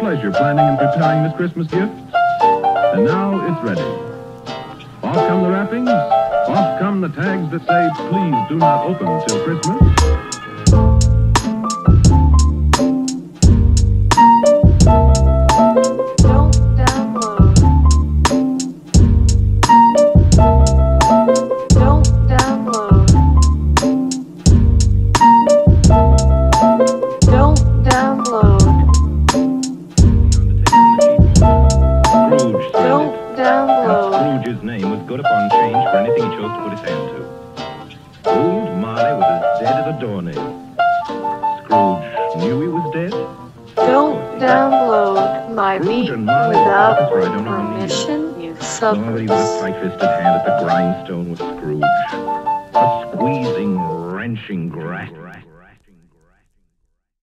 pleasure planning and preparing this Christmas gift. And now it's ready. Off come the wrappings. Off come the tags that say, please do not open till Christmas. Scrooge's name was good upon change for anything he chose to put his hand to. Old Marley was as dead as a doornail. Scrooge knew he was dead. Don't download my beat without permission, you sub. Nobody with a tight-fisted hand at the grindstone was Scrooge. A squeezing, wrenching grasp.